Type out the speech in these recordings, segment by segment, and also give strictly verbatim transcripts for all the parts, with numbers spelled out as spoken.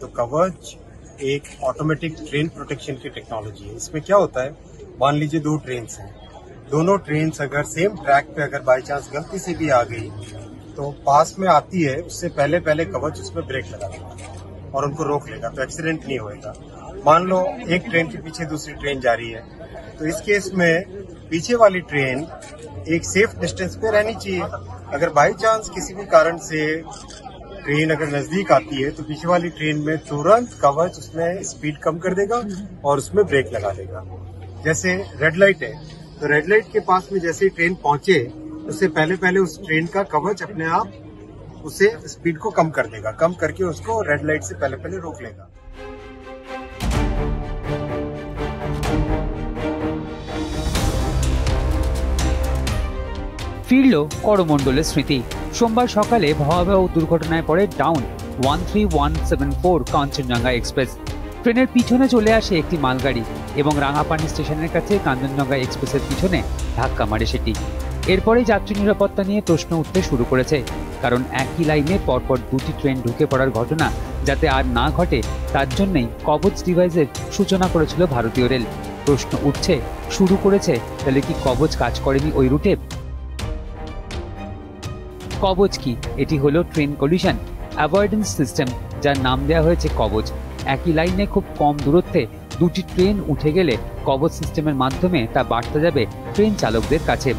तो कवच एक automatic train protection की टेक्नोलॉजी है। इसमें क्या होता है, मान लीजिए दो ट्रेन्स हैं, दोनों ट्रेन्स अगर सेम ट्रैक पे अगर बाय चांस गलती से भी आ गई तो पास में आती है, उससे पहले पहले कवच उसमें ब्रेक लगा देगा और उनको रोक लेगा, तो एक्सीडेंट नहीं होएगा। मान लो एक ट्रेन के पीछे दूसरी ट्रेन जा रही है, तो इस केस में पीछे वाली ट्रेन एक सेफ डिस्टेंस पे रहनी चाहिए। अगर बाय चांस किसी भी कारण से ट्रेन अगर नजदीक आती है तो पीछे वाली ट्रेन में तुरंत कवच उसमें स्पीड कम कर देगा और उसमें ब्रेक लगा देगा। जैसे रेड लाइट है, तो रेड लाइट के पास में जैसे ही ट्रेन पहुंचे उससे पहले पहले उस ट्रेन का कवच अपने आप उसे स्पीड को कम कर देगा, कम करके उसको रेड लाइट से पहले पहले रोक लेगा। फिरल करमंडल स्मृति। सोमवार सकाले भयावह दुर्घटनाय पड़े down one three one seven four Kanchenjunga express. ट्रेनेर पीछने चले आसे एक मालगाड़ी और रांगापानी स्टेशनेर काछे कांचनजंगा एक्सप्रेसेर पीछने धक्का मारे सेटी। एरपरेई यात्री निरापत्ता निये प्रश्न उठते शुरू करेछे, कारण एक ही लाइने परपर दुटी ट्रेन ढुके पड़ार घटना जाते आर ना घटे तार जन्यई कवच डिवाइसेर सूचना करेछिलो भारतीय रेल। प्रश्न उठछे शुरू करेछे ताहले कि कवच काज करेनि ओई रूटे? कवच की एटी हलो ट्रेन कलिशन अवॉइडेंस सिस्टेम जार नाम देया हयेछे कवच। एक ही लाइने खूब कम दूरत्वे दुटी ट्रेन उठे गेले कवच सिस्टेमेर माध्यमे ता बार्ता जाबे ट्रेन चालकदेर काछे।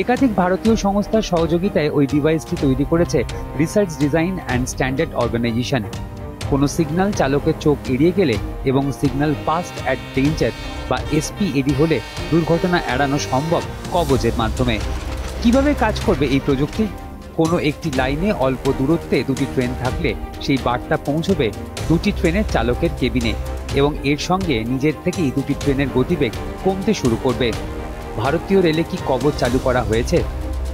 एकाधिक भारतीय संस्थार सहयोगिताय ओई डिवाइसटी तैरी करेछे research design and standard organisation. कोनो सिग्नल चालकेर चोख एड़िये गेले एबं सिग्नल पास्ट एट डेंजार बा एसपीएडी हले दुर्घटना एड़ानो सम्भव कवचेर माध्यमे। किभाबे काज करबे एई प्रजुक्ति? कोनो एकटी लाइने अल्प दूरत्वे दुटी ट्रेन थाकले सेई बार्ता पौंछबे दुटी ट्रेनेर चालकेर केबिने एबं एर संगे निजेर थेकेई दुटी ट्रेनेर गतिबेग कमते शुरू करबे। भारतीय रेले कि कवच चालू करा हयेछे?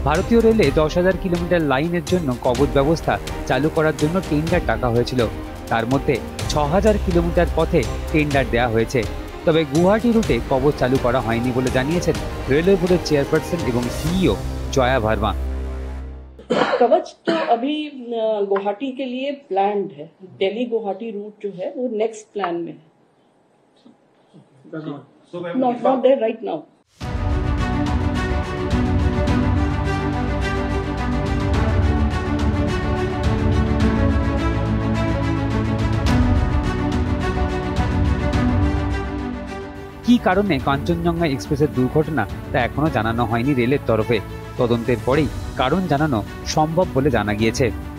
भारतीय रेले दस हज़ार किलोमीटर लाइनेर जन्य कवच व्यवस्था चालू करार जन्य टेंडार डाका हयेछिलो, तार मध्ये छ हज़ार किलोमीटर पथे टेंडार देया हयेछे। तबे गुवाहाटी रूटे कवच चालू करा हयनि बोले जानिয়েছেন रेलवे बोर्डের চেয়ারপারসন এবং सीईओ जया भार्मा। कवच तो अभी गुवाहाटी के लिए प्लान्ड है, दिल्ली गुवाहाटी रूट जो है वो नेक्स्ट प्लान में है, not not there right now. की कारणे कांचनजंगा एक्सप्रेसের दुर्घटना তা এখনো জানানো হয়নি রেলের তরফে। তদন্তের পরেই কারণ জানানো সম্ভব বলে জানা গিয়েছে।